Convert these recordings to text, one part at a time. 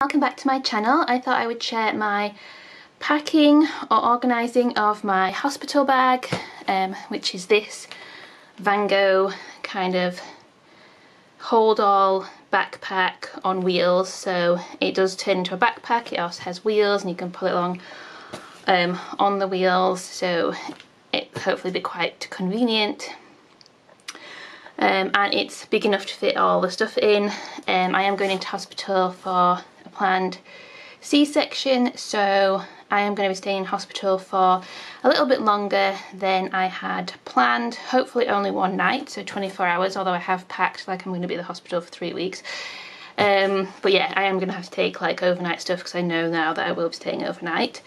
Welcome back to my channel. I thought I would share my packing or organising of my hospital bag, which is this Van Gogh kind of hold all backpack on wheels. So it does turn into a backpack, it also has wheels and you can pull it along on the wheels, so it hopefully be quite convenient. And it's big enough to fit all the stuff in. I am going into hospital for a planned C-section, so I am going to be staying in hospital for a little bit longer than I had planned, hopefully only one night, so 24 hours, although I have packed like I'm going to be at the hospital for 3 weeks. But yeah, I am going to have to take like overnight stuff because I know now that I will be staying overnight.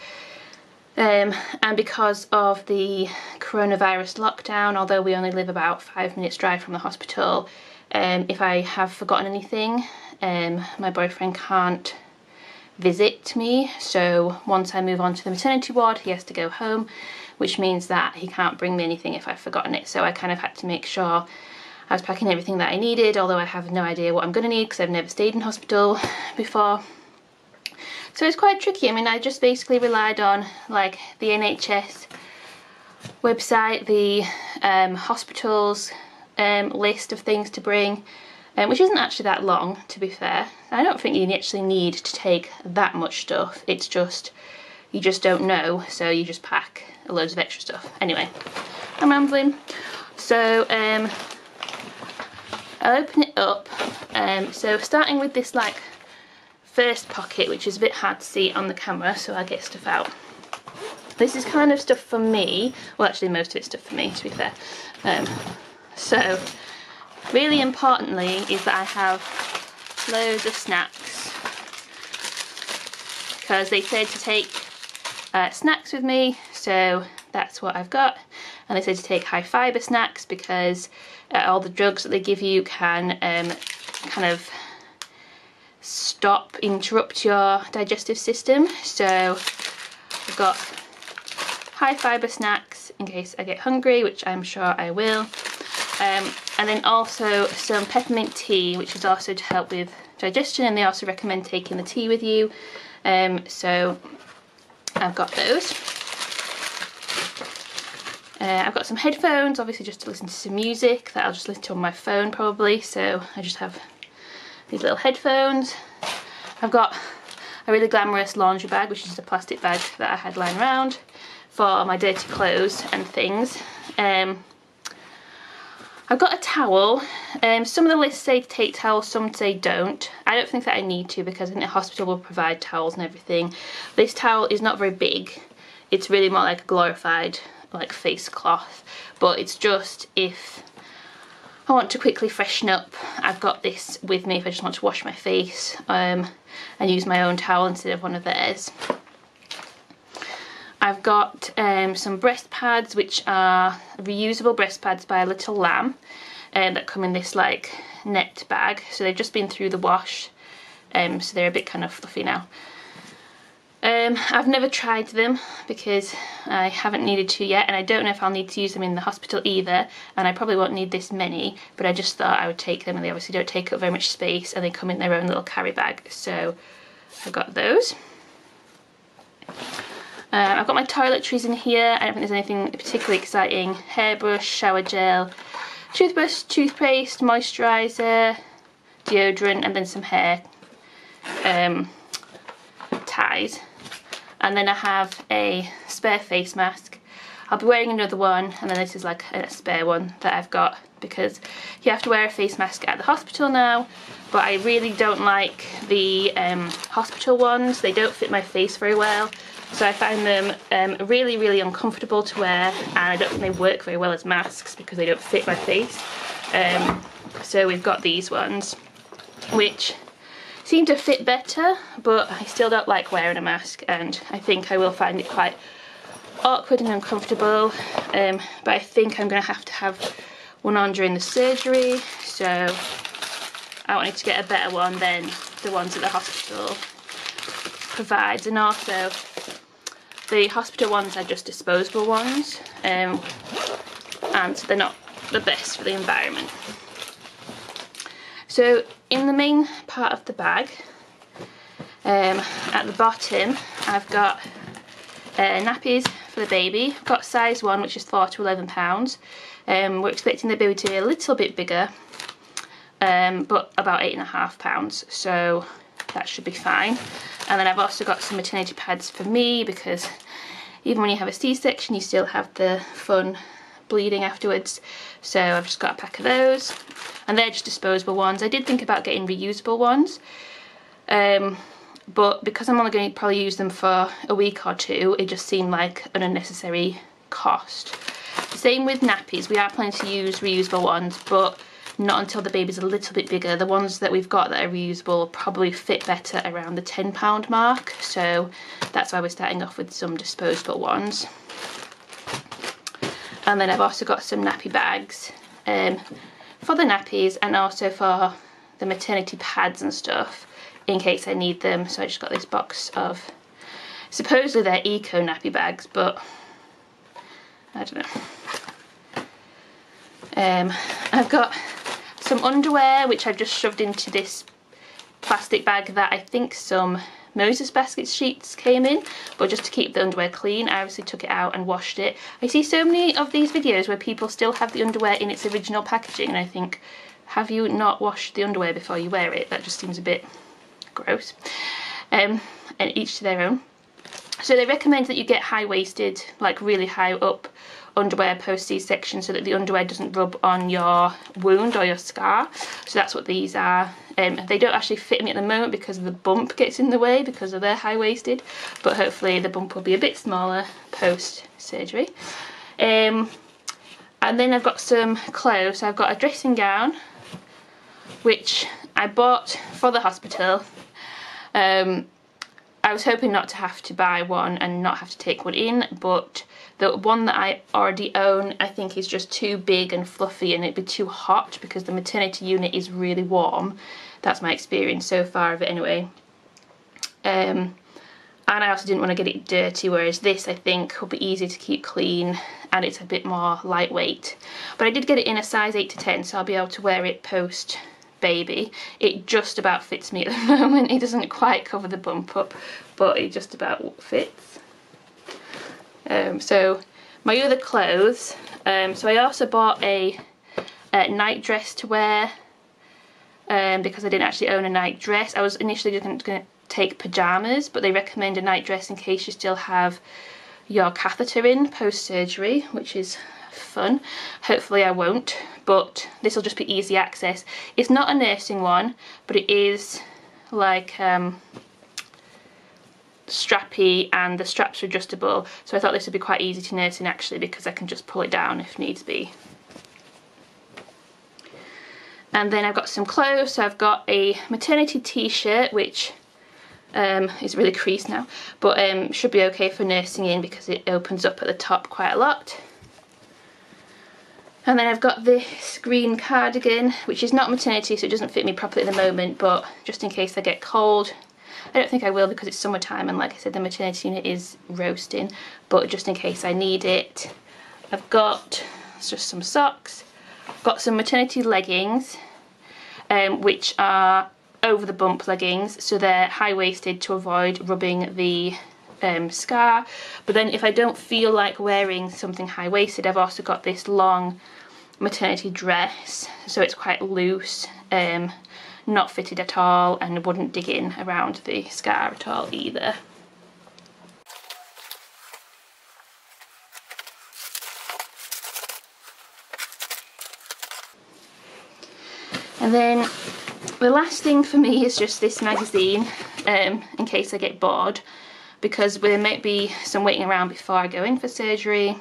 And because of the coronavirus lockdown, although we only live about 5 minutes drive from the hospital, if I have forgotten anything, my boyfriend can't visit me, so once I move on to the maternity ward he has to go home, which means that he can't bring me anything if I've forgotten it. So I kind of had to make sure I was packing everything that I needed, although I have no idea what I'm going to need because I've never stayed in hospital before. So it's quite tricky. I mean, I just basically relied on like the NHS website, the hospitals list of things to bring, which isn't actually that long, to be fair. I don't think you actually need to take that much stuff. It's just, you just don't know, so you just pack loads of extra stuff. Anyway, I'm rambling. So I'll open it up. So starting with this like first pocket, which is a bit hard to see on the camera, so I get stuff out. This is kind of stuff for me, well actually most of it's stuff for me, to be fair. So really importantly is that I have loads of snacks, because they said to take snacks with me, so that's what I've got. And they said to take high fibre snacks because all the drugs that they give you can kind of interrupt your digestive system. So I've got high fibre snacks in case I get hungry, which I'm sure I will, and then also some peppermint tea, which is also to help with digestion, and they also recommend taking the tea with you, so I've got those. I've got some headphones, obviously just to listen to some music that I'll just listen to on my phone probably, so I just have these little headphones. I've got a really glamorous laundry bag, which is a plastic bag that I had lying around for my dirty clothes and things. I've got a towel. Some of the lists say to take towels, some say don't. I don't think that I need to because I think the hospital will provide towels and everything. This towel is not very big. It's really more like a glorified like face cloth, but it's just if I want to quickly freshen up, I've got this with me if I just want to wash my face and use my own towel instead of one of theirs. I've got some breast pads, which are reusable breast pads by Little Lamb, that come in this like net bag, so they've just been through the wash, so they're a bit kind of fluffy now. I've never tried them because I haven't needed to yet, and I don't know if I'll need to use them in the hospital either, and I probably won't need this many, but I just thought I would take them, and they obviously don't take up very much space and they come in their own little carry bag, so I've got those. I've got my toiletries in here. I don't think there's anything particularly exciting. Hairbrush, shower gel, toothbrush, toothpaste, moisturiser, deodorant, and then some hair ties. And then I have a spare face mask. I'll be wearing another one, and then this is like a spare one that I've got, because you have to wear a face mask at the hospital now, but I really don't like the hospital ones. They don't fit my face very well, so I find them really, really uncomfortable to wear, and I don't think they work very well as masks because they don't fit my face. So we've got these ones, which seem to fit better, but I still don't like wearing a mask, and I think I will find it quite awkward and uncomfortable, but I think I'm going to have one on during the surgery, so I wanted to get a better one than the ones that the hospital provides. And also the hospital ones are just disposable ones, and they're not the best for the environment. So in the main part of the bag, At the bottom I've got nappies for the baby. I've got size 1, which is £4 to £11. We're expecting the baby to be a little bit bigger, but about £8.5, so that should be fine. And then I've also got some maternity pads for me, because even when you have a C-section you still have the fun bleeding afterwards, so I've just got a pack of those, and they're just disposable ones. I did think about getting reusable ones, but because I'm only going to probably use them for a week or two, it just seemed like an unnecessary cost. Same with nappies. We are planning to use reusable ones, but not until the baby's a little bit bigger. The ones that we've got that are reusable probably fit better around the £10 mark, so that's why we're starting off with some disposable ones. And then I've also got some nappy bags for the nappies and also for the maternity pads and stuff, in case I need them. So I just got this box of, supposedly they're eco nappy bags, but I don't know. I've got some underwear which I've just shoved into this plastic bag that I think some Moses basket sheets came in, but just to keep the underwear clean. I obviously took it out and washed it. I see so many of these videos where people still have the underwear in its original packaging, and I think, have you not washed the underwear before you wear it? That just seems a bit gross. And each to their own. So they recommend that you get high-waisted, like really high up underwear post C-section, so that the underwear doesn't rub on your wound or your scar. So that's what these are. They don't actually fit me at the moment because the bump gets in the way because of their high-waisted, but hopefully the bump will be a bit smaller post surgery. And then I've got some clothes. So I've got a dressing gown which I bought for the hospital. I was hoping not to have to buy one and not have to take one in, but the one that I already own I think is just too big and fluffy, and it'd be too hot because the maternity unit is really warm. That's my experience so far of it anyway. And I also didn't want to get it dirty, whereas this I think will be easy to keep clean and it's a bit more lightweight. But I did get it in a size 8 to 10, so I'll be able to wear it post baby. It just about fits me at the moment. It doesn't quite cover the bump up, but it just about fits. So my other clothes, so I also bought a night dress to wear, because I didn't actually own a night dress. I was initially just going to take pyjamas, but they recommend a night dress in case you still have your catheter in post-surgery, which is fun. Hopefully I won't, but this will just be easy access. It's not a nursing one, but it is like strappy, and the straps are adjustable, so I thought this would be quite easy to nurse in actually, because I can just pull it down if needs be. And then I've got some clothes. So I've got a maternity t-shirt which is really creased now, but should be okay for nursing in because it opens up at the top quite a lot. And then I've got this green cardigan, which is not maternity, so it doesn't fit me properly at the moment, but just in case I get cold. I don't think I will because it's summertime, and like I said, the maternity unit is roasting, but just in case I need it. I've got just some socks. I've got some maternity leggings, which are over the bump leggings, so they're high-waisted to avoid rubbing the scar. But then if I don't feel like wearing something high-waisted, I've also got this long maternity dress, so it's quite loose, not fitted at all, and wouldn't dig in around the scar at all either. And then the last thing for me is just this magazine, in case I get bored, because there might be some waiting around before I go in for surgery.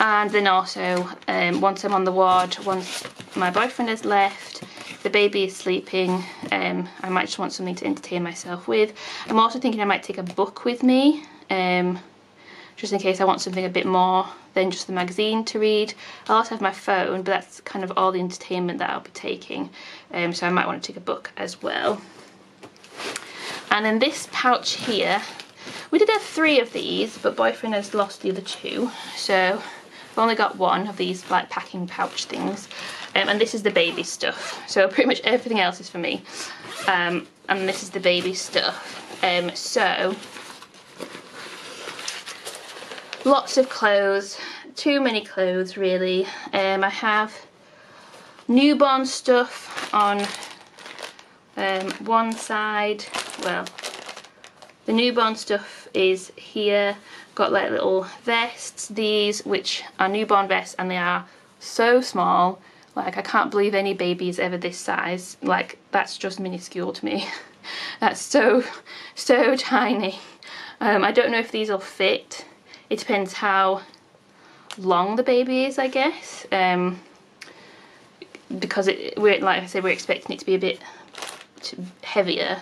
And then also, once I'm on the ward, once my boyfriend has left, the baby is sleeping, I might just want something to entertain myself with. I'm also thinking I might take a book with me, just in case I want something a bit more than just the magazine to read. I also have my phone, but that's kind of all the entertainment that I'll be taking, so I might want to take a book as well. And then this pouch here, we did have 3 of these, but boyfriend has lost the other 2, so I've only got 1 of these like packing pouch things, and this is the baby stuff, so pretty much everything else is for me. and this is the baby stuff. So lots of clothes, too many clothes really. I have newborn stuff on one side. Well, the newborn stuff is here. Got like little vests, these, which are newborn vests, and they are so small. Like, I can't believe any baby is ever this size. Like, that's just minuscule to me. That's so tiny. I don't know if these will fit. It depends how long the baby is, I guess. Because we're, like I said, we're expecting it to be a bit heavier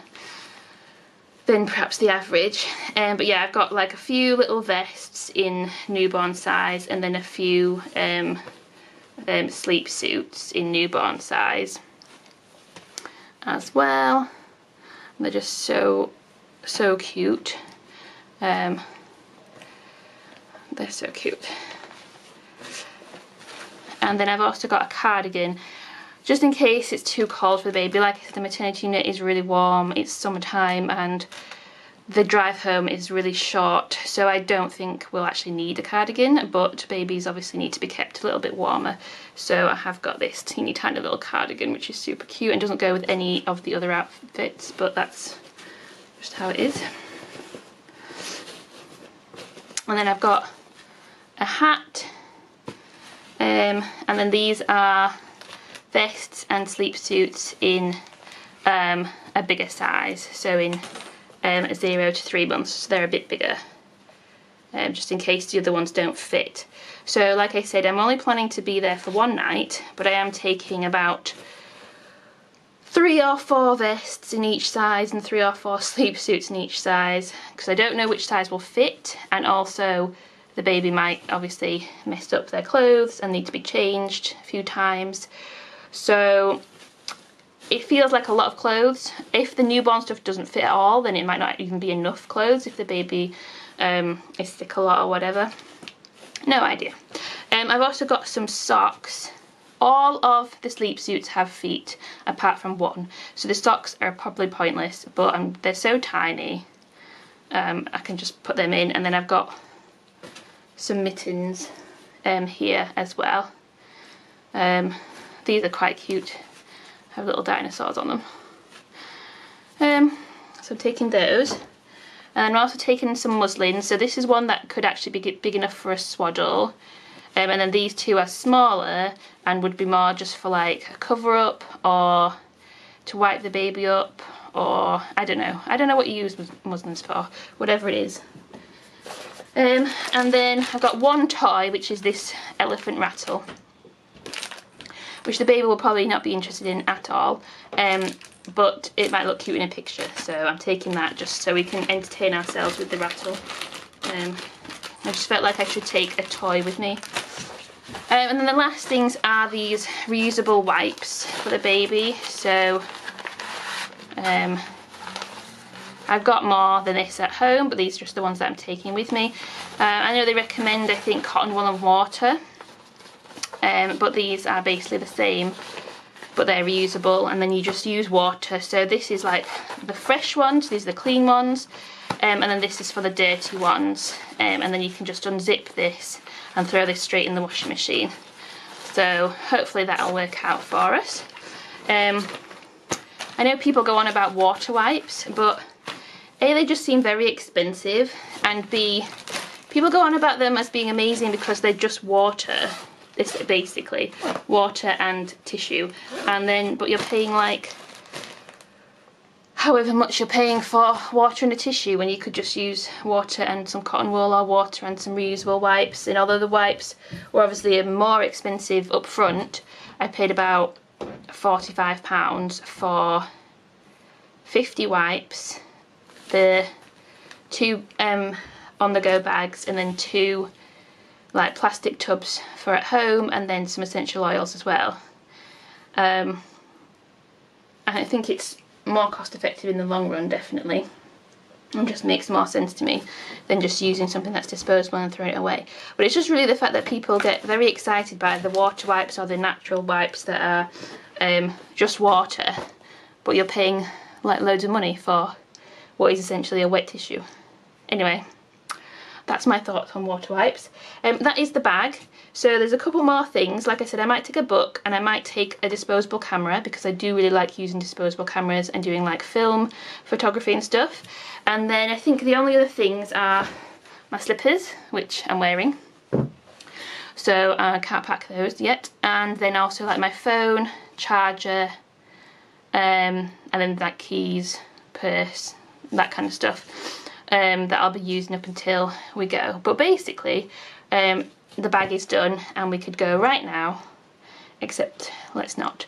than perhaps the average. But yeah, I've got like a few little vests in newborn size, and then a few sleep suits in newborn size as well. And they're just so cute. They're so cute. And then I've also got a cardigan, just in case it's too cold for the baby. Like I said, the maternity unit is really warm, it's summertime, and the drive home is really short, so I don't think we'll actually need a cardigan, but babies obviously need to be kept a little bit warmer. So I have got this teeny tiny little cardigan, which is super cute and doesn't go with any of the other outfits, but that's just how it is. And then I've got a hat, and then these are vests and sleep suits in a bigger size, so in 0 to 3 months, so they're a bit bigger, just in case the other ones don't fit. So like I said, I'm only planning to be there for one night, but I am taking about 3 or 4 vests in each size and 3 or 4 sleep suits in each size, because I don't know which size will fit, and also the baby might obviously mess up their clothes and need to be changed a few times. So it feels like a lot of clothes. If the newborn stuff doesn't fit at all, then it might not even be enough clothes if the baby is sick a lot or whatever. No idea. I've also got some socks. All of the sleep suits have feet, apart from one. So the socks are probably pointless, but they're so tiny. I can just put them in. And then I've got some mittens here as well. These are quite cute, have little dinosaurs on them. So I'm taking those, and I'm also taking some muslin. So this is one that could actually be big enough for a swaddle, and then these two are smaller and would be more just for like a cover up, or to wipe the baby up, or I don't know what you use muslins for, whatever it is. And then I've got one toy, which is this elephant rattle, which the baby will probably not be interested in at all, but it might look cute in a picture, so I'm taking that just so we can entertain ourselves with the rattle. I just felt like I should take a toy with me. And then the last things are these reusable wipes for the baby. So I've got more than this at home, but these are just the ones that I'm taking with me. I know they recommend, I think, cotton wool and water. But these are basically the same, but they're reusable, and then you just use water. So this is like the fresh ones, these are the clean ones, and then this is for the dirty ones, and then you can just unzip this and throw this straight in the washing machine. So hopefully that'll work out for us. I know people go on about water wipes, but A, they just seem very expensive, and B, people go on about them as being amazing because they're just water. This basically water and tissue, and then but you're paying like however much you're paying for water and a tissue when you could just use water and some cotton wool, or water and some reusable wipes. And although the wipes were obviously more expensive up front, I paid about £45 for 50 wipes, the 2 on-the-go bags, and then 2 like plastic tubs for at home, and then some essential oils as well. And I think it's more cost effective in the long run, definitely, and just makes more sense to me than just using something that's disposable and throwing it away. But it's just really the fact that people get very excited by the water wipes or the natural wipes that are just water, but you're paying like loads of money for what is essentially a wet tissue. Anyway, that's my thoughts on water wipes. That is the bag. So there's a couple more things. Like I said, I might take a book and I might take a disposable camera because I do really like using disposable cameras and doing like film photography and stuff. And then I think the only other things are my slippers, which I'm wearing, so I can't pack those yet. And then also like my phone, charger, and then like keys, purse, that kind of stuff. That I'll be using up until we go. But basically the bag is done and we could go right now, except let's not.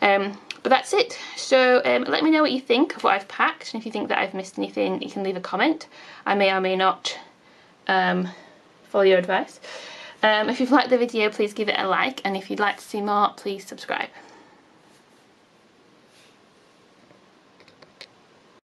But that's it. So let me know what you think of what I've packed, and if you think that I've missed anything you can leave a comment. I may or may not follow your advice. If you've liked the video please give it a like, and if you'd like to see more please subscribe.